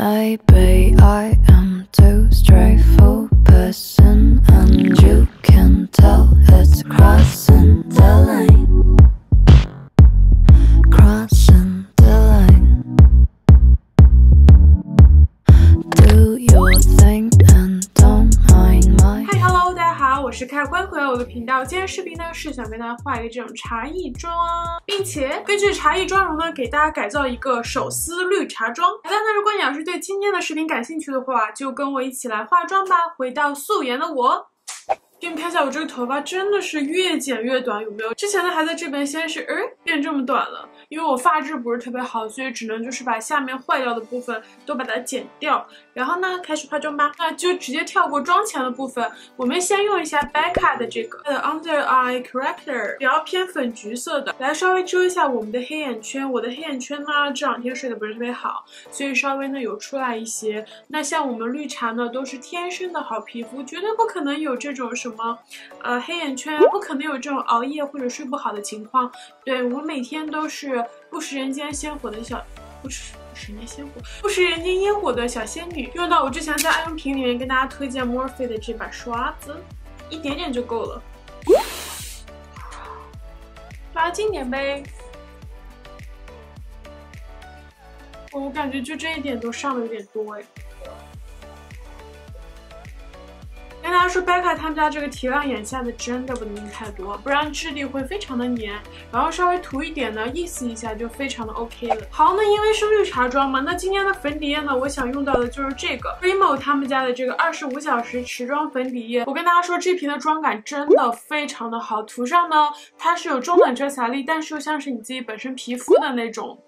Maybe I am too straightforward person, and you can tell it's crossing the line. Crossing the line. Do your thing and don't mind my. Hi, hello， 大家好，我是开关，回到我的频道。今天视频呢是想跟大家画一个这种茶艺妆，并且根据茶艺妆容呢，给大家改造一个手撕绿茶妆。大家呢，如果你要是对今天的视频感兴趣的话，就跟我一起来化妆吧。回到素颜的我，给你们看一下我这个头发真的是越剪越短，有没有？之前呢还在这边先是变这么短了，因为我发质不是特别好，所以只能就是把下面坏掉的部分都把它剪掉。然后呢，开始化妆吧。那就直接跳过妆前的部分，我们先用一下 Becca 的这个Under Eye Corrector， 比较偏粉橘色的，来稍微遮一下我们的黑眼圈。我的黑眼圈呢这两天睡得不是特别好，所以稍微呢有出来一些。那像我们绿茶呢都是天生的好皮肤，绝对不可能有这种什么黑眼圈，不可能有这种熬夜或者睡不好的情况。对，我每天都是不食人间烟火的小仙女。用到我之前在爱用品里面跟大家推荐 Morphe 的这把刷子，一点点就够了，抓紧点呗。我感觉就这一点都上的有点多哎。跟大家说 ，Becca 他们家这个提亮眼下的真的不能用太多，不然质地会非常的黏。然后稍微涂一点呢，意思一下就非常的 OK 了。好，那因为是绿茶妆嘛，那今天的粉底液呢，我想用到的就是这个 Beemoo 他们家的这个25小时持妆粉底液。我跟大家说，这瓶的妆感真的非常的好，涂上呢它是有中等遮瑕力，但是又像是你自己本身皮肤的那种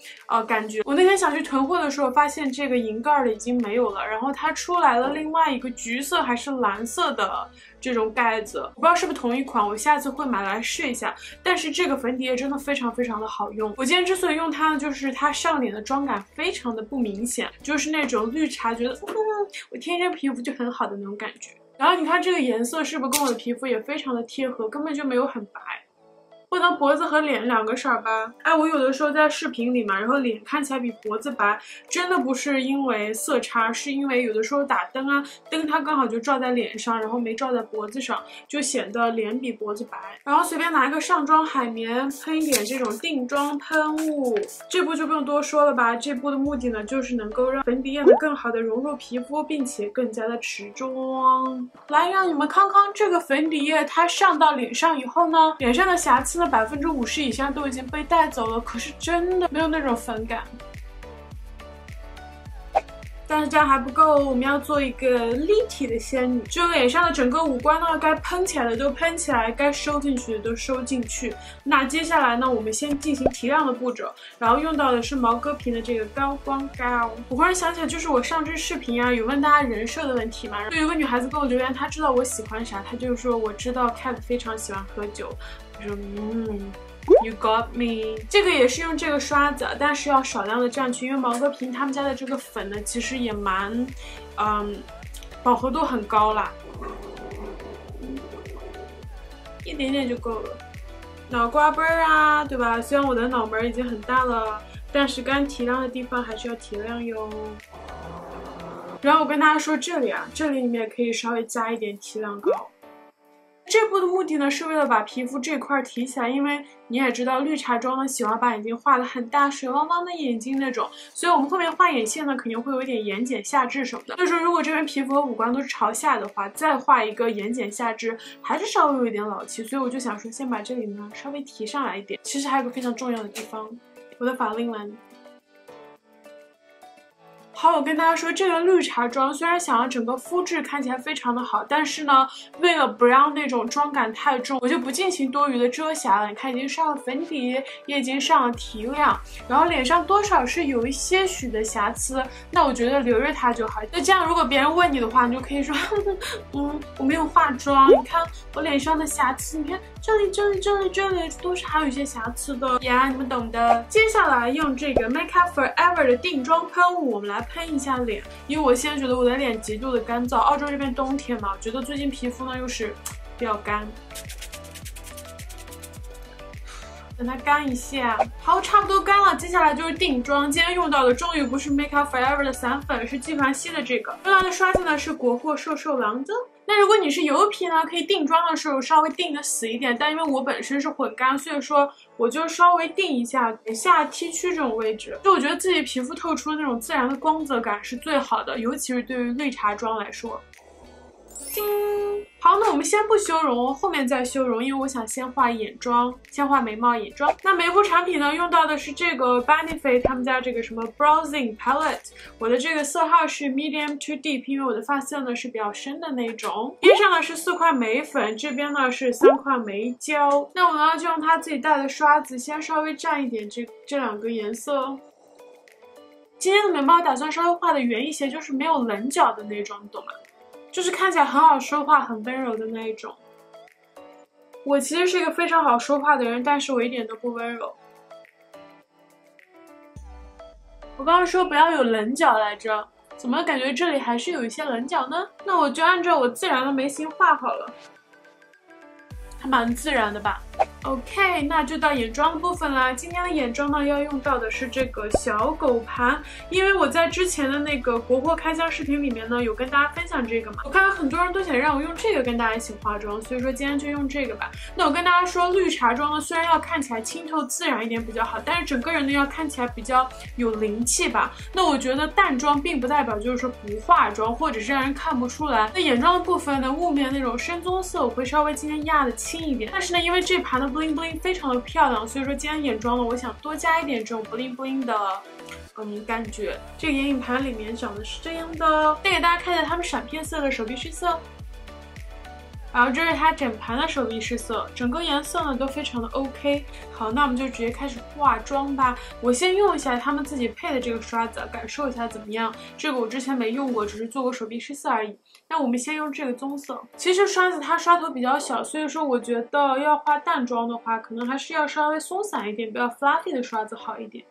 感觉。我那天想去囤货的时候，发现这个银盖的已经没有了，然后它出来了另外一个橘色还是蓝色的这种盖子，我不知道是不是同一款，我下次会买来试一下。但是这个粉底液真的非常非常的好用。我今天之所以用它呢，就是它上脸的妆感非常的不明显，就是那种绿茶觉得我天生皮肤就很好的那种感觉。然后你看这个颜色是不是跟我的皮肤也非常的贴合，根本就没有很白。问到脖子和脸两个色儿吧，哎，我有的时候在视频里嘛，然后脸看起来比脖子白，真的不是因为色差，是因为有的时候打灯啊，灯它刚好就照在脸上，然后没照在脖子上，就显得脸比脖子白。然后随便拿一个上妆海绵，喷一点这种定妆喷雾，这步就不用多说了吧。这步的目的呢，就是能够让粉底液更好的融入皮肤，并且更加的持妆。来，让你们看看这个粉底液，它上到脸上以后呢，脸上的瑕疵。50%以上都已经被带走了，可是真的没有那种粉感。但是这样还不够，我们要做一个立体的仙女。就脸上的整个五官呢，该喷起来的都喷起来，该收进去的都收进去。那接下来呢，我们先进行提亮的步骤，然后用到的是毛戈平的这个高光膏。我忽然想起来，就是我上支视频啊，有问大家人设的问题嘛，就有个女孩子跟我留言，她知道我喜欢啥，她就说我知道 Cat 非常喜欢喝酒。我说You got me。 这个也是用这个刷子，但是要少量的蘸去，因为毛戈平他们家的这个粉呢，其实也蛮，饱和度很高啦，一点点就够了。脑瓜杯啊，对吧？虽然我的脑门已经很大了，但是该提亮的地方还是要提亮哟。然后我跟大家说，这里啊，这里你们也可以稍微加一点提亮膏。这步的目的呢，是为了把皮肤这块提起来，因为你也知道绿茶妆呢喜欢把眼睛画得很大，水汪汪的眼睛那种，所以我们后面画眼线呢肯定会有一点眼睑下至什么的。所以说如果这边皮肤和五官都是朝下的话，再画一个眼睑下至还是稍微有一点老气，所以我就想说先把这里呢稍微提上来一点。其实还有个非常重要的地方，我的法令纹。好，我跟大家说，这个绿茶妆虽然想要整个肤质看起来非常的好，但是呢，为了不让那种妆感太重，我就不进行多余的遮瑕了。你看，已经上了粉底，也已经上了提亮，然后脸上多少是有一些许的瑕疵，那我觉得留着它就好。那这样，如果别人问你的话，你就可以说，我没有化妆，你看我脸上的瑕疵，你看这里都是还有一些瑕疵的呀，你们懂的。接下来用这个 Make Up Forever 的定妆喷雾，我们来喷一下脸，因为我现在觉得我的脸极度的干燥，澳洲这边冬天嘛，我觉得最近皮肤呢又是比较干。等它干一下。好，差不多干了，接下来就是定妆。今天用到的终于不是 Make Up Forever 的散粉，是纪梵希的这个。用到的刷子呢是国货瘦瘦狼的。 那如果你是油皮呢，可以定妆的时候稍微定的死一点，但因为我本身是混干，所以说我就稍微定一下下 T 区这种位置，就我觉得自己皮肤透出那种自然的光泽感是最好的，尤其是对于绿茶妆来说。叮，好，那我们先不修容，后面再修容，因为我想先画眼妆，先画眉毛、眼妆。那眉肤产品呢，用到的是这个 Benefit 他们家这个什么 Browsing Palette， 我的这个色号是 Medium to Deep， 因为我的发色呢是比较深的那种。边上呢是4块眉粉，这边呢是3块眉胶。那我呢就用它自己带的刷子，先稍微蘸一点这两个颜色。 今天的眉毛打算稍微画的圆一些，就是没有棱角的那种，你懂吗？ 就是看起来很好说话、很温柔的那一种。我其实是一个非常好说话的人，但是我一点都不温柔。我刚刚说不要有棱角来着，怎么感觉这里还是有一些棱角呢？那我就按照我自然的眉形画好了，还蛮自然的吧。 OK， 那就到眼妆的部分啦。今天的眼妆呢，要用到的是这个小狗盘，因为我在之前的那个国货开箱视频里面呢，有跟大家分享这个嘛。我看到很多人都想让我用这个跟大家一起化妆，所以说今天就用这个吧。那我跟大家说，绿茶妆呢，虽然要看起来清透自然一点比较好，但是整个人呢要看起来比较有灵气吧。那我觉得淡妆并不代表就是说不化妆，或者是让人看不出来。那眼妆的部分呢，雾面那种深棕色，我会稍微今天压的轻一点，但是呢，因为这盘的 bling bling 非常的漂亮，所以说今天眼妆呢，我想多加一点这种 bling bling 的，感觉。这个眼影盘里面长得是这样的，再给大家看一下它们闪片色的手臂试色。然后这是它整盘的手臂试色，整个颜色呢都非常的 OK。好，那我们就直接开始化妆吧。我先用一下他们自己配的这个刷子，感受一下怎么样。这个我之前没用过，只是做过手臂试色而已。 那我们先用这个棕色。其实刷子它刷头比较小，所以说我觉得要画淡妆的话，可能还是要稍微松散一点，比较 fluffy 的刷子好一点。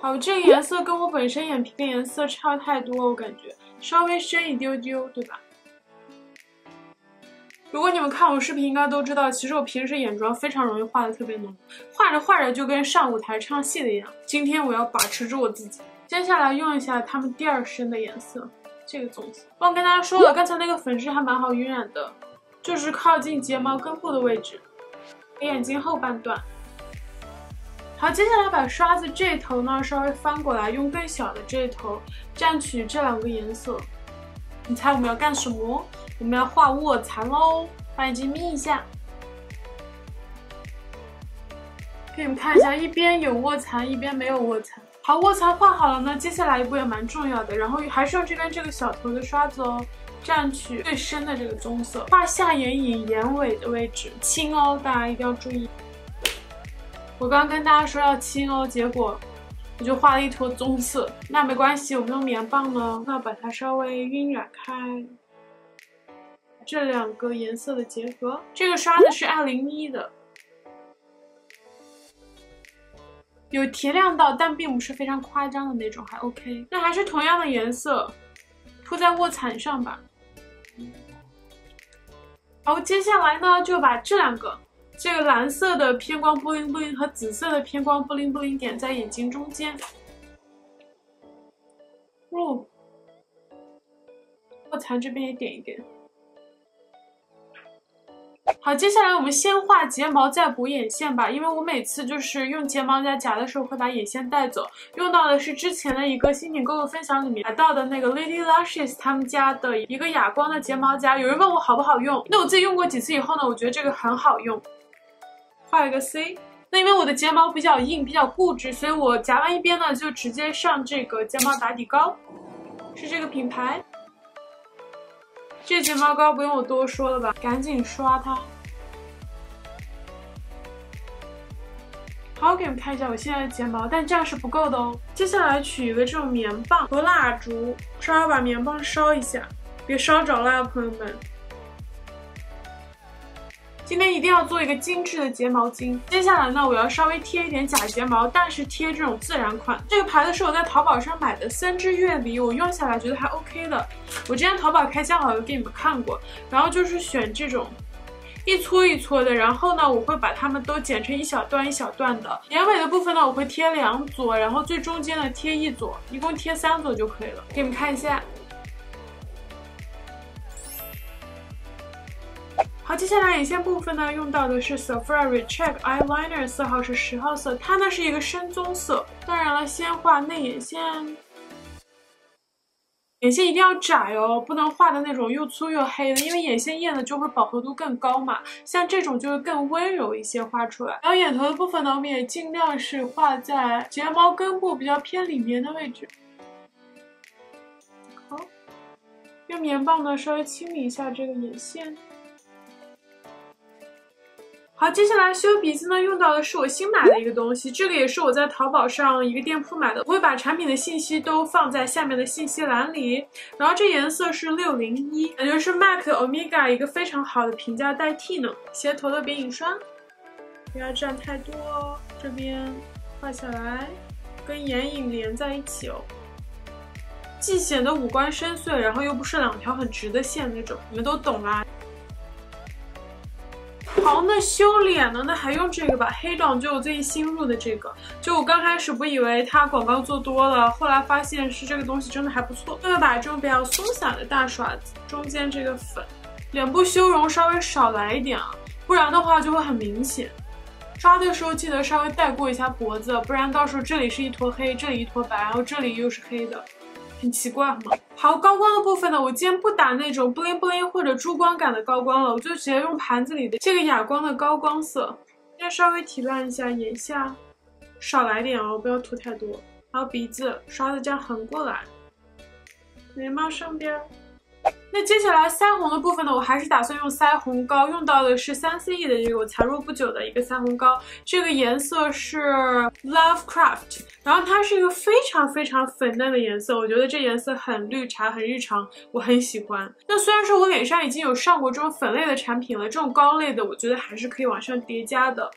好，这个颜色跟我本身眼皮的颜色差太多，我感觉稍微深一丢丢，对吧？ 如果你们看我视频，应该都知道，其实我平时眼妆非常容易画的特别浓，画着画着就跟上舞台唱戏的一样。今天我要把持住我自己。接下来用一下他们第二深的颜色，这个棕色。忘跟大家说了，刚才那个粉质还蛮好晕染的，就是靠近睫毛根部的位置，眼睛后半段。好，接下来把刷子这头呢稍微翻过来，用更小的这头蘸取这两个颜色。你猜我们要干什么？ 我们要画卧蚕喽，把眼睛眯一下，给你们看一下，一边有卧蚕，一边没有卧蚕。好，卧蚕画好了呢，接下来一步也蛮重要的，然后还是用这边这个小头的刷子哦，蘸取最深的这个棕色，画下眼影眼尾的位置，轻哦，大家一定要注意。我刚刚跟大家说要轻哦，结果我就画了一坨棕色，那没关系，我们用棉棒呢，那把它稍微晕染开。 这两个颜色的结合，这个刷子是201的，有提亮到，但并不是非常夸张的那种，还 OK。那还是同样的颜色，涂在卧蚕上吧。好，接下来呢，就把这两个，这个蓝色的偏光 bling bling 和紫色的偏光 bling bling 点在眼睛中间。哦，卧蚕这边也点一点。 好，接下来我们先画睫毛，再补眼线吧。因为我每次就是用睫毛夹的时候，会把眼线带走。用到的是之前的一个新品购物分享里面买到的那个 Lily Lashes 他们家的一个哑光的睫毛夹。有人问我好不好用，那我自己用过几次以后呢，我觉得这个很好用。画一个 C。 那因为我的睫毛比较硬，比较固执，所以我夹完一边呢，就直接上这个睫毛打底膏，是这个品牌。 这睫毛膏不用我多说了吧，赶紧刷它。好，给你们看一下我现在的睫毛，但这样是不够的哦。接下来取一个这种棉棒和蜡烛，稍微把棉棒烧一下，别烧着了啊，朋友们。今天一定要做一个精致的睫毛巾。接下来呢，我要稍微贴一点假睫毛，但是贴这种自然款。这个牌子是我在淘宝上买的，3支月梨，我用下来觉得还 OK 的。 我之前淘宝开箱好像给你们看过，然后就是选这种，一撮一撮的。然后呢，我会把它们都剪成一小段一小段的。眼尾的部分呢，我会贴2撮，然后最中间呢贴1撮，一共贴3撮就可以了。给你们看一下。 好，接下来眼线部分呢，用到的是 Sephora Retractable Eyeliner， 4号是10号色，它呢是一个深棕色。当然了，先画内眼线，眼线一定要窄哦，不能画的那种又粗又黑的，因为眼线液呢就会饱和度更高嘛，像这种就会更温柔一些画出来。然后眼头的部分呢，我们也尽量是画在睫毛根部比较偏里面的位置。 好，用棉棒呢稍微清理一下这个眼线。 好，接下来修鼻子呢，用到的是我新买的一个东西，这个也是我在淘宝上一个店铺买的。我会把产品的信息都放在下面的信息栏里。然后这颜色是601，感觉是 Mac Omega 一个非常好的平价代替呢。斜头的别影刷，不要占太多哦，这边画下来，跟眼影连在一起哦。 既显得五官深邃，然后又不是2条很直的线那种，你们都懂啦。 好，那修脸呢？那还用这个吧，黑党就我最近新入的这个。就我刚开始不以为它广告做多了，后来发现是这个东西真的还不错。会把这种比较松散的大刷子，中间这个粉，脸部修容稍微少来一点啊，不然的话就会很明显。刷的时候记得稍微带过一下脖子，不然到时候这里是一坨黑，这里一坨白，然后这里又是黑的。 很奇怪吗？好，高光的部分呢，我今天不打那种 bling bling 或者珠光感的高光了，我就直接用盘子里的这个哑光的高光色，先稍微提亮一下眼下，少来点哦，不要涂太多。然后鼻子刷的这样横过来，眉毛上边。 那接下来腮红的部分呢，我还是打算用腮红膏，用到的是3CE 的这个我才入不久的一个腮红膏，这个颜色是 Lovecraft， 然后它是一个非常非常粉嫩的颜色，我觉得这颜色很绿茶，很日常，我很喜欢。那虽然说我脸上已经有上过这种粉类的产品了，这种膏类的我觉得还是可以往上叠加的，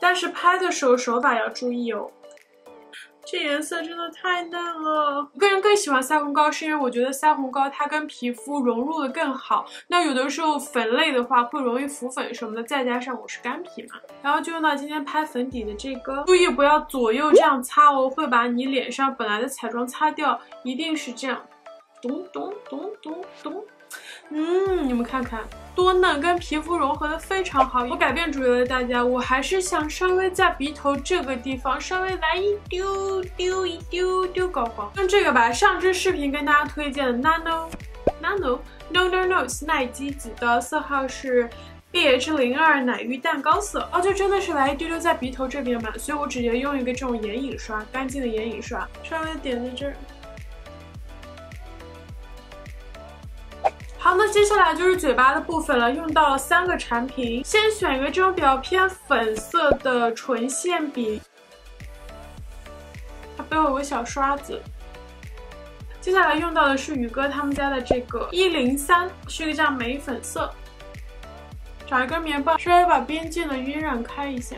但是拍的时候手法要注意哦。 这颜色真的太嫩了，我个人更喜欢腮红膏，是因为我觉得腮红膏它跟皮肤融入的更好。那有的时候粉类的话会容易浮粉什么的，再加上我是干皮嘛，然后就用到今天拍粉底的这个，注意不要左右这样擦哦，会把你脸上本来的彩妆擦掉，一定是这样，咚咚咚咚咚。 嗯，你们看看多嫩，跟皮肤融合的非常好。我改变主意了，大家，我还是想稍微在鼻头这个地方稍微来一丢丢高光，用这个吧。上支视频跟大家推荐的 Nano Snideji的4号是 BH02 奶浴蛋糕色，哦，就真的是来一丢丢在鼻头这边嘛，所以我直接用一个这种眼影刷，干净的眼影刷，稍微点在这儿。 好，那接下来就是嘴巴的部分了，用到了3个产品，先选一个这种比较偏粉色的唇线笔，它背后有个小刷子。接下来用到的是宇哥他们家的这个103，是一个这样玫粉色，找一根棉棒，稍微把边界呢晕染开一下。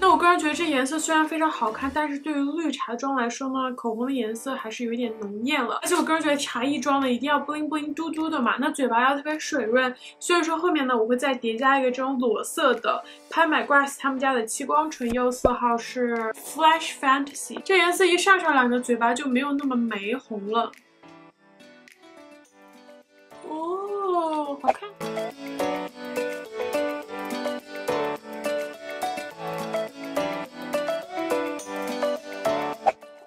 那我个人觉得这颜色虽然非常好看，但是对于绿茶妆来说呢，口红的颜色还是有点浓艳了。而且我个人觉得茶艺妆呢，一定要 bling bling 嘟嘟的嘛，那嘴巴要特别水润。所以说后面呢，我会再叠加一个这种裸色的 Pan My Glass 他们家的七光唇釉，4号是 Flash Fantasy， 这颜色一上来呢，嘴巴就没有那么玫红了。哦，好看。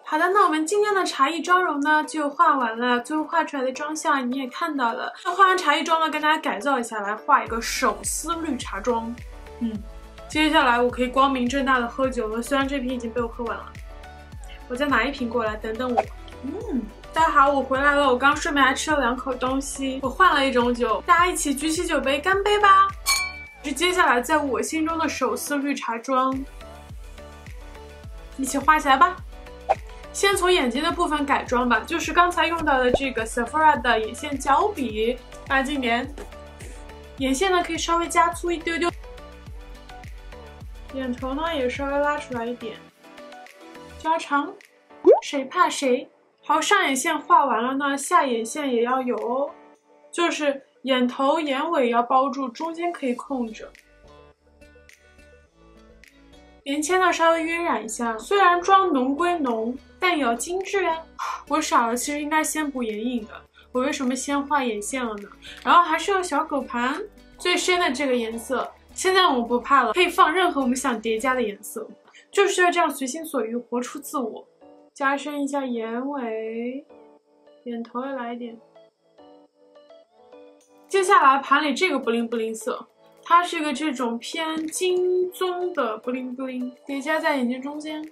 好的，那我们今天的茶艺妆容呢就画完了，最后画出来的妆像你也看到了。那画完茶艺妆呢，跟大家改造一下，来画一个手撕绿茶妆。接下来我可以光明正大的喝酒了，虽然这瓶已经被我喝完了，我再拿一瓶过来，等等我。大家好，我回来了，我刚顺便还吃了2口东西，我换了一种酒，大家一起举起酒杯干杯吧。是接下来在我心中的手撕绿茶妆，一起画起来吧。 先从眼睛的部分改妆吧，就是刚才用到的这个 Sephora 的眼线胶笔，大家眼线呢可以稍微加粗一丢丢，眼头呢也稍微拉出来一点，加长，谁怕谁？好，上眼线画完了呢，下眼线也要有哦，就是眼头、眼尾要包住，中间可以空着。 棉签呢，稍微晕染一下，虽然妆浓归浓，但也要精致呀。我傻了，其实应该先补眼影的，我为什么先画眼线了呢？然后还是用小狗盘最深的这个颜色。现在我不怕了，可以放任何我们想叠加的颜色，就是要这样随心所欲，活出自我。加深一下眼尾，眼头也来一点。接下来盘里这个布灵布灵色。 它是一个这种偏金棕的布灵布灵，叠加在眼睛中间。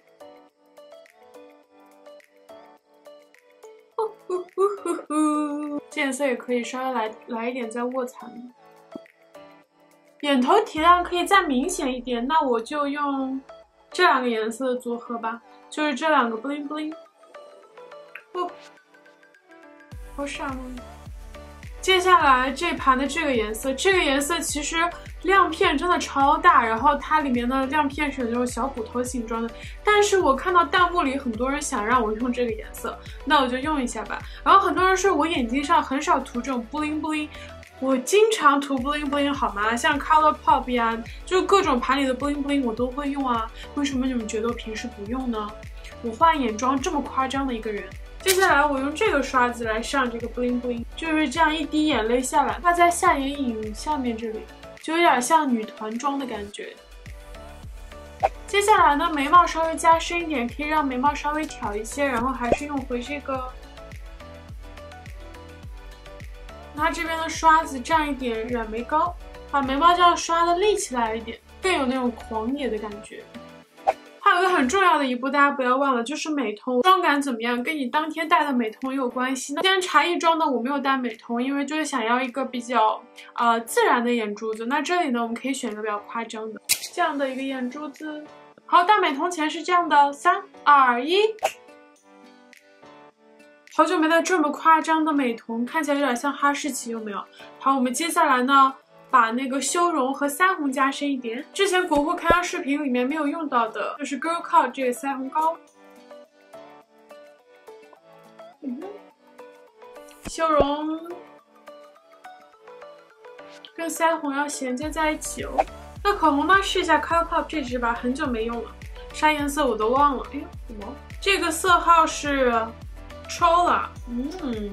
这颜色也可以稍微来一点在卧蚕。眼头提亮可以再明显一点，那我就用这两个颜色的组合吧，就是这两个布灵布灵。哦，好傻吗？ 接下来这盘的这个颜色，其实亮片真的超大，然后它里面的亮片是有那种小骨头形状的。但是我看到弹幕里很多人想让我用这个颜色，那我就用一下吧。然后很多人说我眼睛上很少涂这种 bling bling， 我经常涂 bling bling 好吗？像 Colourpop 呀，就各种盘里的 bling bling 我都会用啊。为什么你们觉得我平时不用呢？我画眼妆这么夸张的一个人。 接下来我用这个刷子来上这个 bling bling， 就是这样一滴眼泪下来，画在下眼影下面这里，就有点像女团妆的感觉。接下来呢，眉毛稍微加深一点，可以让眉毛稍微挑一些，然后还是用回这个，拿这边的刷子蘸一点染眉膏，把眉毛这样刷的立起来一点，更有那种狂野的感觉。 还有一个很重要的一步，大家不要忘了，就是美瞳妆感怎么样，跟你当天戴的美瞳也有关系。那今天茶艺妆呢，我没有戴美瞳，因为就是想要一个比较自然的眼珠子。那这里呢，我们可以选一个比较夸张的这样的一个眼珠子。好，戴美瞳前是这样的，3、2、1。好久没戴这么夸张的美瞳，看起来有点像哈士奇，有没有？好，我们接下来呢？ 把那个修容和腮红加深一点，之前国货开箱视频里面没有用到的，就是 Girlcult 这个腮红膏。修容跟腮红要衔接在一起哦。那口红呢，试一下 Colourpop 这支吧，很久没用了，啥颜色我都忘了。哎呀，怎么？这个色号是 Chola，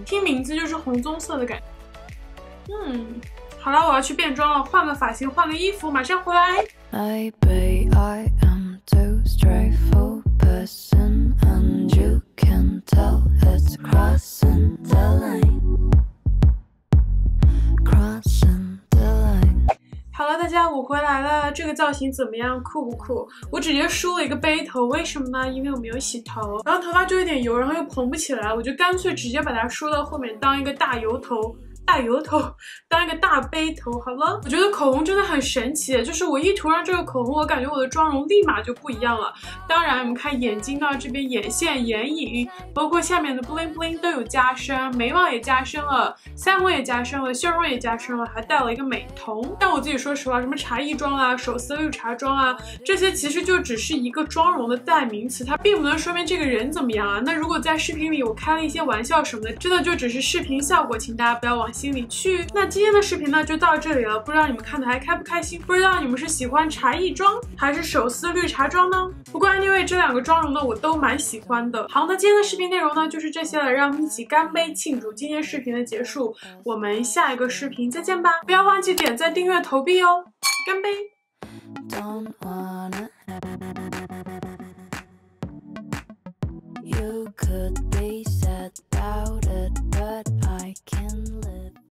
听名字就是红棕色的感觉，好了，我要去变装了，换个发型，换个衣服，马上回来。好了，大家，我回来了，这个造型怎么样？酷不酷？我直接梳了一个背头，为什么呢？因为我没有洗头，然后头发就有点油，然后又蓬不起来，我就干脆直接把它梳到后面，当一个大油头。 大油头，当一个大背头好了。我觉得口红真的很神奇，就是我一涂上这个口红，我感觉我的妆容立马就不一样了。当然，我们看眼睛到这边，眼线、眼影，包括下面的 bling bling 都有加深，眉毛也加深了，腮红也加深了，修容也加深了，还带了一个美瞳。但我自己说实话，什么茶艺妆啊、手撕绿茶妆啊，这些其实就只是一个妆容的代名词，它并不能说明这个人怎么样啊。那如果在视频里我开了一些玩笑什么的，真的就只是视频效果，请大家不要往 心里去。那今天的视频呢就到这里了，不知道你们看的还开不开心？不知道你们是喜欢茶艺妆还是手撕绿茶妆呢？不过因为这两个妆容呢我都蛮喜欢的。好，那今天的视频内容呢就是这些了，让我们一起干杯庆祝今天视频的结束。我们下一个视频再见吧！不要忘记点赞、订阅、投币哦！干杯！